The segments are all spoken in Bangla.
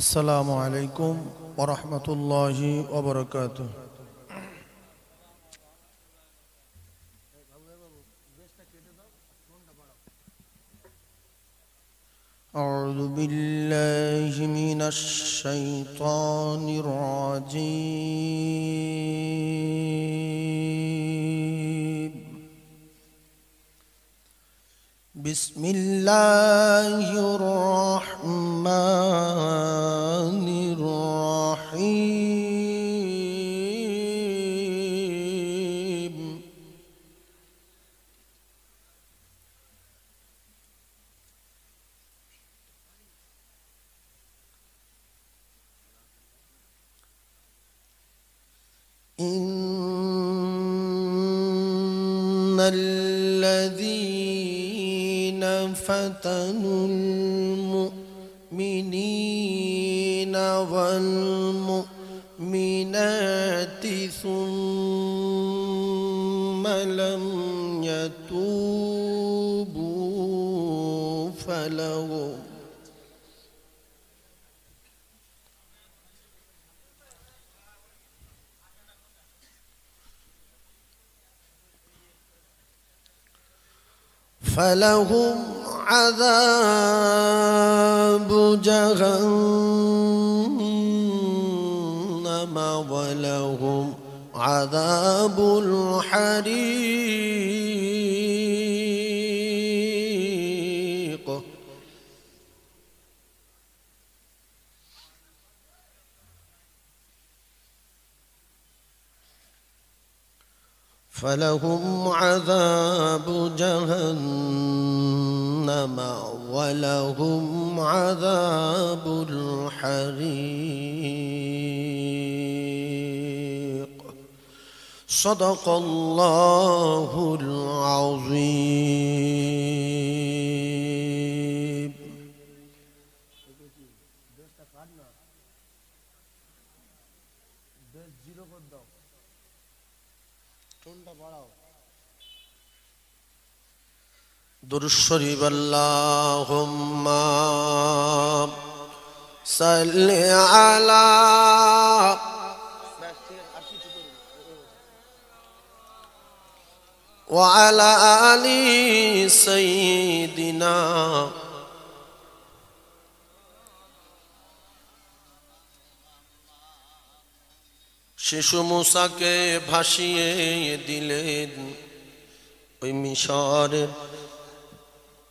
अस्सलामु अलैकुम व रहमतुल्लाहि व बरकातुह। औज़ु बिल्लाहि मिनश शैतानिर रजीम। बिस्मिल्लाहिर रहमानिर रहीम। इन्नल्लज़ीन फतनुल المؤمنين والمؤمنات ثم لم يتوبوا فلهم عذاب جهنم ولهم عذاب الحريق. فلهم عذاب جهنم ولهم عذاب الحريق. صدق الله العظيم. दुरूद शरीफ अल्लाहुम्मा सल्लि अला व अला आलि सय्यिदिना शिशु मूसा के भाषिए दिलेन ओई मिशर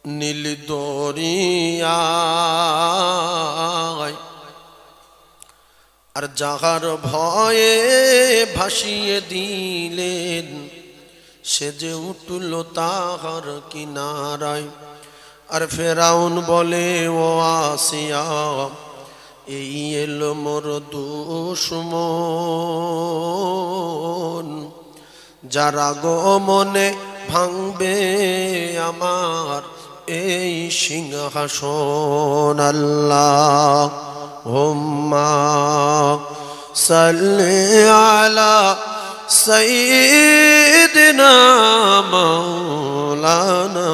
नील दरिया और जागार भये भाषिए दिलेन से जे उठल ताहार किनाराय और फेराउन बोले ओ आसिया ये लो मोर दुश्मन जारा गो मने भांगबे आमार ए सिंहासन। अल्लाहुम्मा सल्लि अला सय्यिदिना मौलाना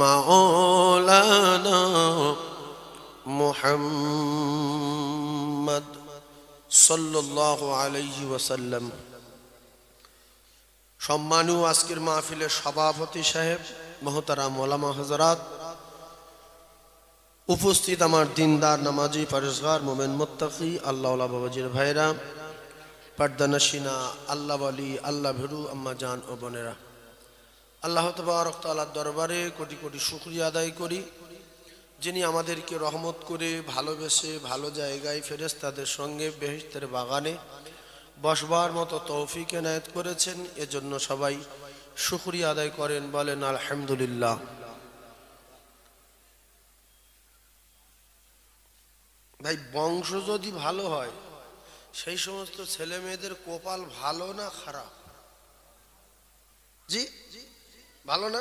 मौलाना मुहम्मद सल्लल्लाहु अलैहि वसल्लम। सम्मानीय आजकेर महफिले सभापति साहेब मोहतरम उलामा हजरात उपस्थित आमार दिनदार नामाजी परहेजगार मोमिन मुत्ताकी अल्लाह वाला बाबाजीर भाईरा पर्दानशीना अल्लाह वाली अल्लाह भीरू अम्मा जान ओ बोनेरा আল্লাহ তাবারক তাআলার দরবারে কোটি কোটি শুকরিয়া আদায় করি যিনি আমাদেরকে রহমত করে ভালোবেসে ভালো জায়গায় ফেরেশতাদের সঙ্গে বেহেশতের বাগানে বসবার মতো তৌফিক এনায়েত করেছেন। এজন্য সবাই শুকরিয়া আদায় করেন, বলেন আলহামদুলিল্লাহ। ভাই বংশ যদি ভালো হয় সেই সমস্ত ছেলে মেয়েদের কপাল ভালো না খারাপ? জি ভালো না।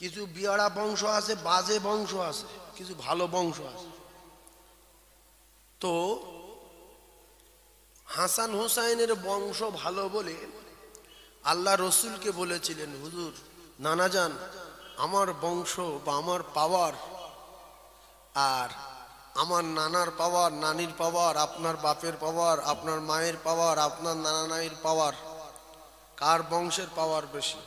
কিছু বিয়াড়া বংশ আছে, বাজে বংশ আছে, কিছু ভালো বংশ আছে। তো হাসান হোসাইনের বংশ ভালো বলে আল্লাহ রসুলকে বলেছিলেন, হুজুর नाना जान आमार वंश बा आमार पावार आर आमार नानार पावार नानीर पावार आपनार बापेर पावार आपनार मायेर पावार आपनार नाना नानीर पावार कार वंशेर पावार बेशी।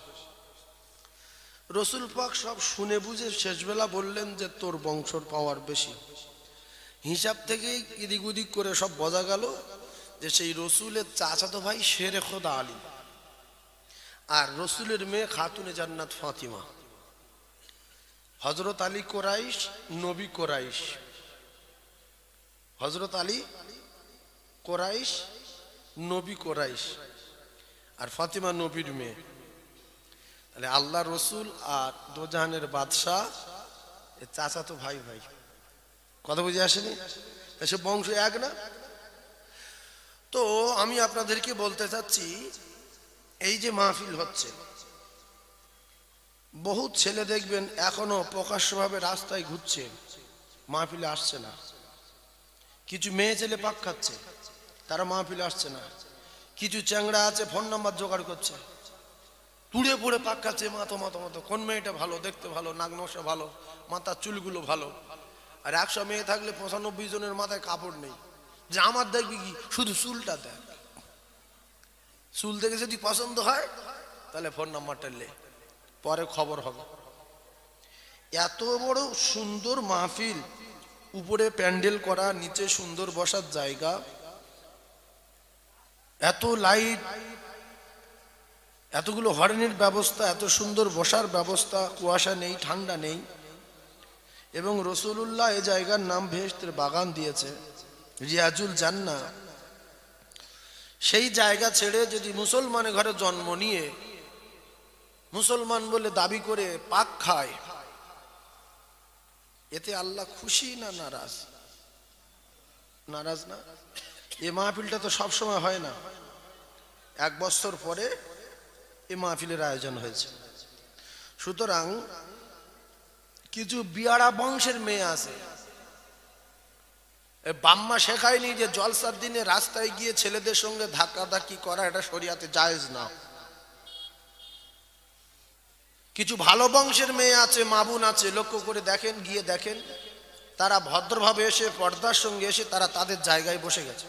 रसूल पाक सब शुने बुझे शेष बेला बोलें जे तोर वंशर पावार बेशी। हिसाब थेके एदिक ओदिक करे सब बोझा गेल जे सेई रसूलेर चाचातो भाई शेरे खुदा आली और रसूलेर मेये खातुने जन्नत फातिमा। हजरत आली कुराइश नबी कुराइश, हजरत आली कुराइश नबी कुराइश और फातिमा नबीर मेये। ताहले आल्लाह रसूल और दोजाहानेर बादशाह चाचा तो भाई भाई कथा बुझे आसेनि? एसब वंश एक ना। तो आमी आपनादेरके बोलते चाচ্ছি এই যে মাহফিল হচ্ছে बहुत ছেলে দেখবেন এখনো প্রকাশ্যভাবে রাস্তায় ঘুরছে মাহফিলে আসছে না। কিছু মেয়ে ছেলে পাক খাচ্ছে তারা মাহফিলে আসছে না। কিছু চ্যাংড়া আছে ফোন নাম্বার জোগাড় করছে তুড়ে পড়ে পাক খাচ্ছে মাথা মাথা মাথা কোন মেয়েটা ভালো দেখতে ভালো নাক নকশা ভালো মাথার চুলগুলো ভালো আর 100 মেয়ে থাকলে 95 জনের মাথায় কাপড় নেই যে আমার দেখবি কি শুধু চুলটা দেখ चूल देखे जो पसंद है तेल फोन नम्बर ले पर खबर हो। एत बड़ सुंदर महफिल ऊपरे पैंडल करा नीचे सुंदर बसार जैगा एत लाइट एतगुलो हॉर्नेर व्यवस्था एत सुंदर बसार व्यवस्था कुआशा नहीं ठंडा नहीं एवं रसूलुल्लाह ए जैगार नाम भेष्टर बागान दिए रियाजुल जान्ना। সেই জায়গা ছেড়ে যদি মুসলমানের ঘরে জন্ম নিয়ে মুসলমান বলে দাবি করে পাক খায় এতে আল্লাহ খুশি না नाराज? नाराज না। এই মাহফিলটা তো সব সময় হয় না, এক বছর পরে এই মাহফিলের আয়োজন হয়েছে। সুতরাং কিছু বিয়ারা বংশের মেয়ে আছে बाम्मा शेखायनी जे जलसार दिने रास्ताय गिये छेलेदेर संगे धाक्काधाक्की करा एटा शरियाते जायेज ना। किछु भालो बंशेर मेये आछे माबुन आछे लक्ष्य करे देखें गिये देखें तारा भद्रभावे एसे पर्दार संगे एसे तारा तादेर जायगाय बसे गेछे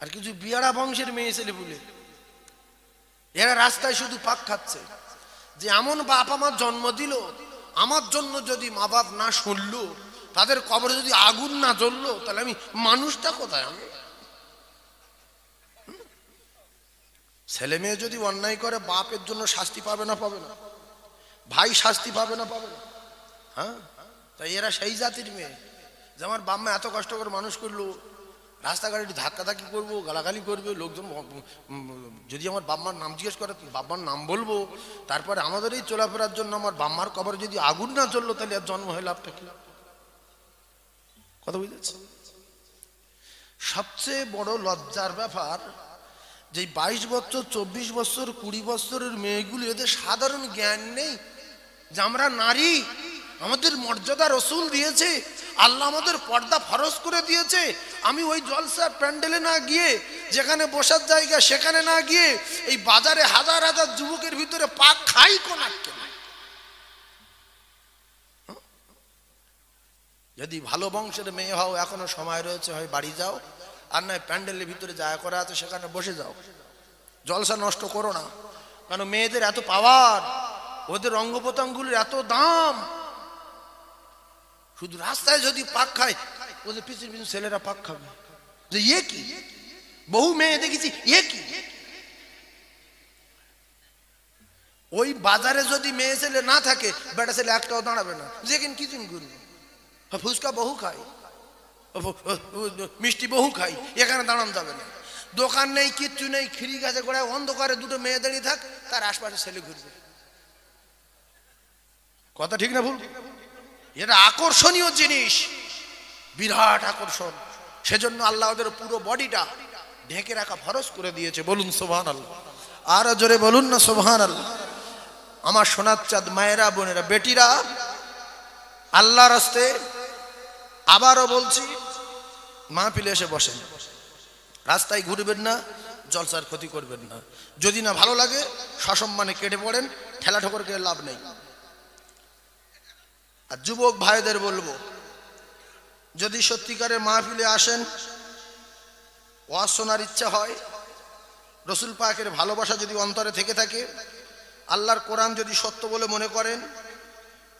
आर किछु बियारा बंशेर मेये छेलेपुले एरा रास्ताय शुधु पाक खाচ্ছে जे एमन बाप आमार जन्म दिल आमार जন্য যদি মা বাপ না শুনলো तादेर कबरे जो आगुन ना जल्लो ताहले मानुषटा कोथाय? छेले मेये जो अन्याय करे बापेर जोन्नो शास्ति पाबे ना पाबे ना? भाई शास्ति पाबे ना पाबे ना? हाँ ताई एरा सेई जातिर मेये जे आमार बाम्मा एत कष्ट करे मानुष करलो रास्ताघाटे धाक्काधाक्की करबो गालागाली करबे लोकजन যদি আমার বাম্মার নাম জিজ্ঞেস করে বাম্মার নাম বলবো তারপরে আমাদের এই চলাফেরার জন্য আমার বাম্মার কবরে যদি আগুন না জল্লো তাহলে আর জন্ম হয়ে লাভটা কি? কথা বুঝেছ? সবচেয়ে বড় লজ্জার ব্যাপার যে 22 বছর 24 বছর 20 বছরের মেয়েগুলো এদের সাধারণ জ্ঞান নেই যে আমরা নারী আমাদের মর্যাদা রাসূল দিয়েছে আল্লাহ আমাদের পর্দা ফরজ করে দিয়েছে। আমি ওই জলসার প্যান্ডেলে না গিয়ে যেখানে বসার জায়গা সেখানে না গিয়ে এই বাজারে হাজার হাজার যুবকের ভিতরে পাক খাই কোন আটকে না। यदि भलो वंशर मे हाओ एखोनो समय रयेछे हय बाड़ी जाओ आर ना पैंडलर भितरे जाया करा आछे सेखाने बसे जाओ जलसा नष्ट करो ना कारण मेयेदेर एत पावार ओदेर अंगप्रत्यंगगुलोर एत दाम शुधु रास्ताय जदि पाक खाय ओदेर पिछन पिछन छेलेरा पाक खाबे जे ये कि बहु मेये देखेछि ये कि ओई बाजारे जदि मेये छेले ना थाके बेटा छेले एकटाओ दाड़ाबे ना जेखिन किछुन गुरु फुसका बहु खाई मिष्टि बहु खाई एखाने दाड़ान जाबे ना दोकान नहीं किच्छु नहीं खिरी गाছে গোড়ায় অন্ধকারে দুটো মেয়ে দাঁড়িয়ে থাক তার আশপাশে ছেলে ঘুরবে। কথা ঠিক না ভুল? এটা আকর্ষণীয় জিনিস, বিরাট আকর্ষণ। সেজন্য আল্লাহ ওদের পুরো বডিটা ঢেকে রাখা ফরজ করে দিয়েছে। বলুন সুবহানাল্লাহ, আর জোরে বলুন না সুবহানাল্লাহ। আমার সোনার চাঁদ মায়েরা বোনেরা বেটিরা আল্লাহর রাস্তে আবারও বলছি মাহফিলে এসে বসেন, রাস্তায় ঘুরবেন না, जलसार क्षति करबेन ना यदि ना भालो लागे ससम्माने केटे पड़ेन ठेला ठोकर करे लाभ नेই আর যুবক ভাইদের বলবো যদি সত্যিকারে মাহফিলে আসেন ওয়াজ শোনার ইচ্ছা হয় রসুল পাকের ভালোবাসা যদি অন্তরে থেকে থাকে আল্লাহর কোরআন যদি সত্য বলে মনে করেন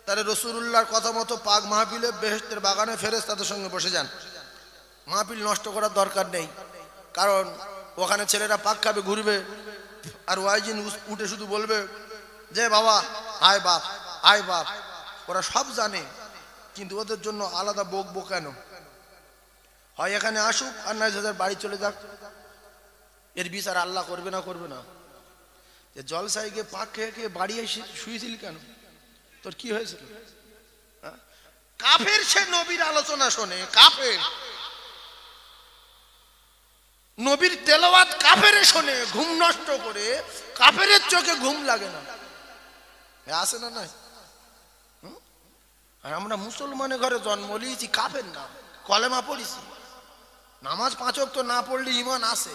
তাহলে রসুলুল্লাহর কথা মতো পাক মাহফিলে বেহেশতের বাগানে ফেরেশতাদের সঙ্গে বসে যান মাহফিল নষ্ট করার দরকার নেই কারণ ওখানে ছেলেরা পাক খাবে ঘুরবে আর ওয়াইজিন উঠে শুধু বলবে যে বাবা আয় বাপ আয় বাপ ওরা সব জানে কিন্তু ওদের জন্য আলাদা বকবো কেন হয় এখানে আসুক আর না যাদের বাড়ি চলে যাক এর বিচার আল্লাহ করবে না করবে না যে জলসায় গিয়ে পাক খেয়ে বাড়ি এসে শুয়েছিল কেন তোর কি হয়েছিল কাফের সে নবীর আলোচনা শোনে কাফের নবীর তেলাওয়াত কাফেরে শুনে ঘুম নষ্ট করে কাফেরের চোখে ঘুম লাগে না আসে না না আর আমরা মুসলমানের ঘরে জন্ম নিয়েছি কাফের না কলেমা পড়েছি নামাজ পাঁচ ওয়াক্ত না পড়লে ঈমান আসে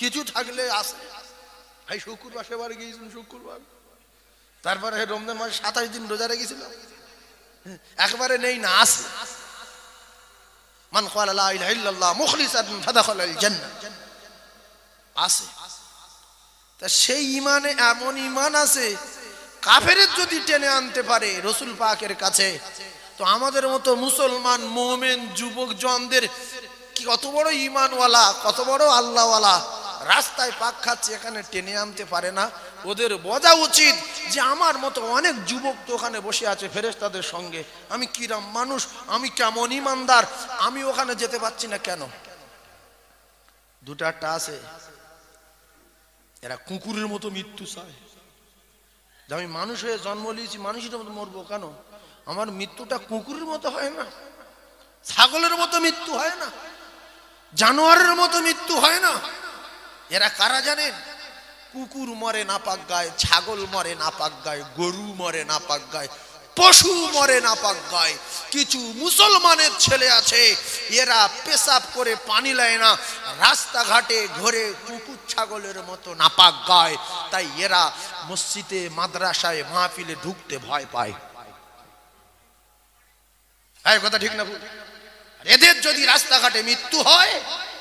কিছু থাকলে আসে ভাই শুক্রবার সেবার গিয়েছিলাম শুক্রবার তারপরে রমজান মাসে ২৭ দিন রোজা রেখেছিলাম একবারে নেই না আসে मान क़ाल ला इलाहा इल्लल्लाह मुखलिसान फदख़लल जन्नह आसे ता सेई ईमाने एमन ईमान आसे काफेरेर जोदि टेने आनते पारे रसूल पाकेर काछे तो आमादेर मतो मुसलमान मोमेन जुबक जनदेर कि कत बड़ो ईमानवाला कत बड़ो आल्लाहवाला रास्ताय पाक खाচ্ছে এখানে টেনে আনতে পারে না ওদের বোঝা উচিত যে আমার মতো অনেক যুবক তো ওখানে বসে আছে ফেরেশতাদের সঙ্গে আমি কিরাম মানুষ আমি কেমন ইমানদার আমি ওখানে যেতে পাচ্ছি না কেন দুটো আছে এরা কুকুরের মতো মৃত্যু চায় যে আমি মানুষ হয়ে জন্ম নিয়েছি মানুষের মতো মরবো কেন আমার মৃত্যুটা কুকুরের মতো হয় না ছাগলের মতো মৃত্যু হয় না জানোয়ারের মতো মৃত্যু হয় না এরা কারা জানেন কুকুর মরে না পাক গায় ছাগল মরে না পাক গায় গরু মরে না পাক গায় পশু মরে না পাক গায় কিছু মুসলমানের ছেলে আছে এরা পেশাব করে পানি লয় না রাস্তাঘাটে ঘরে কুকুর ছাগলের মতো না পাক গায় তাই এরা মসজিদে মাদ্রাসায় মাহফিলে ঢুকতে ভয় পায় এই কথা ঠিক না ভুল এদের যদি রাস্তাঘাটে মৃত্যু হয়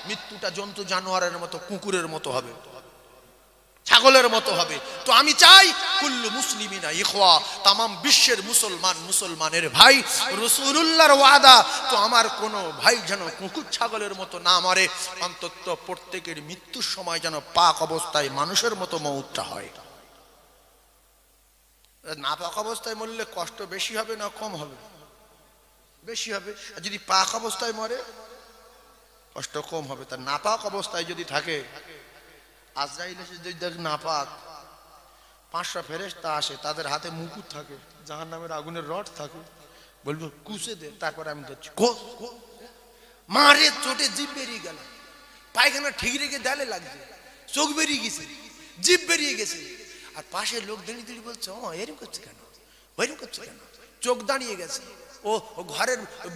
মৃত্যুটা জন্তু জানোয়ারের মতো কুকুরের মতো হবে ছাগলের মতো হবে তো আমি চাই কুল্লু মুসলিমিনা ইখওয়া तमाम বিশ্বের মুসলমান মুসলমানের ভাই রাসূলুল্লাহর ওয়াদা তো আমার কোনো ভাই যেন কুকুর ছাগলের মতো না মরে অন্তত প্রত্যেকের মৃত্যুর সময় যেন পাক অবস্থায় মানুষের মতো মউতটা হয় না পাক অবস্থায় মরলে কষ্ট বেশি হবে না কম হবে বেশি হবে আর যদি পাক অবস্থায় মরে কষ্ট কম হবে তার নাপাক অবস্থায় যদি থাকে আজরাইল এসে যদি দেখ নাপাক ৫০০ ফেরেশতা আসে তাদের হাতে মুকুট থাকে জাহান্নামের আগুনের রড থাকে বলবো কুচে দে তারপর আমি ধরছি মারে চোটে জিভ বেরিয়ে গেল পায়খানা ঠিক রেখে দেয়ালে লাগছে চোখ বেরিয়ে গেছে জিভ বেরিয়ে গেছে আর পাশের লোক দাঁড়িয়ে দাঁড়িয়ে বলছে ও এরকম করছে কেন ওইরকম করছে কেন চোখ দাঁড়িয়ে গেছে घर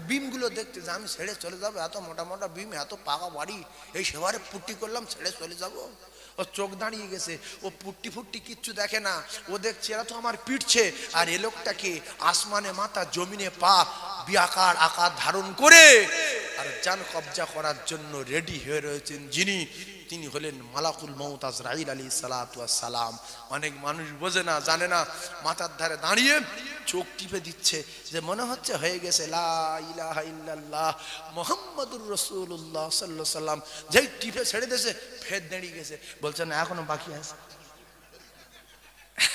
बीम गुलो देखते झेड़े चले जाबो मोटा मोटा बीम एत पाका बाड़ी सेवारे पुट्टी करलाम झेड़े चले जाबो और चोख दाड़िये गेछे ओ पुट्टी फुट्टी किच्छु देखे ना ओ देखछे एरा तो आमार पीटछे आर ए लोकटा कि आसमाने माथा जमिने पा बियाकार आकार धारण करे आर जान कब्जा करार जन्य रेडी हये रयेछेन जिनि তিনি হলেন মালাকুল মউত আজরাইল আলাইহিস সালাতু ওয়াস সালাম অনেক মানুষ বোঝে না জানে না মাথার ধারে দাঁড়িয়ে চোখ টিপে দিচ্ছে যে মনে হচ্ছে হয়ে গেছে লা ইলাহা ইল্লাল্লাহ মুহাম্মাদুর রাসূলুল্লাহ সাল্লাল্লাহু আলাইহি সাল্লাম যেই টিপে ছেড়ে দেছে ফের দাঁড়িয়ে গেছে বলছে না এখনো বাকি আছে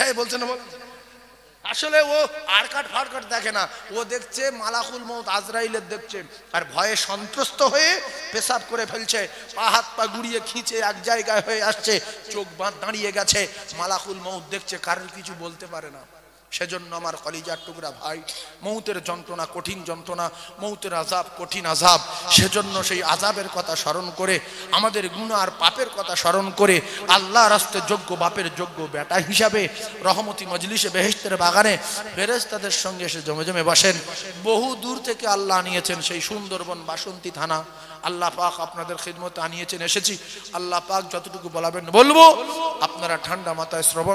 এই বলছে না আসলে ও আরকাট ফারকাট দেখে না ও দেখছে মালাকুল মউত আজরাইলের দেখছে আর ভয়ে সন্ত্রস্ত হয়ে পেশাব করে ফেলছে পা হাত পা গুড়িয়ে খিঁচে এক জায়গায় হয়ে আসছে চোখ বাঁধ দাঁড়িয়ে গেছে মালাকুল মউত দেখছে কারোর কিছু বলতে পারে না সেজন্য আমার কলিজার টুকরা ভাই মউতের যন্ত্রণা কঠিন যন্ত্রণা মউতের আযাব কঠিন আযাব সেজন্য সেই আযাবের কথা স্মরণ করে আমাদের গুনাহ আর পাপের কথা স্মরণ করে আল্লাহর রাস্তে যোগ্য বাপের যোগ্য বেটা হিসাবে রহমতি মজলিসে বেহেশতের বাগানে ফেরেশতাদের সঙ্গে এসে জমে জমে বসেন বহু দূর থেকে আল্লাহ নিয়েছেন সেই সুন্দরবন বাসন্তী থানা আল্লাহ পাক আপনাদের খিদমতে আনিয়েছেন এসেছি আল্লাহ পাক যতটুকু বলাবেন বলবো আপনারা ঠান্ডা মাথায় শ্রবণ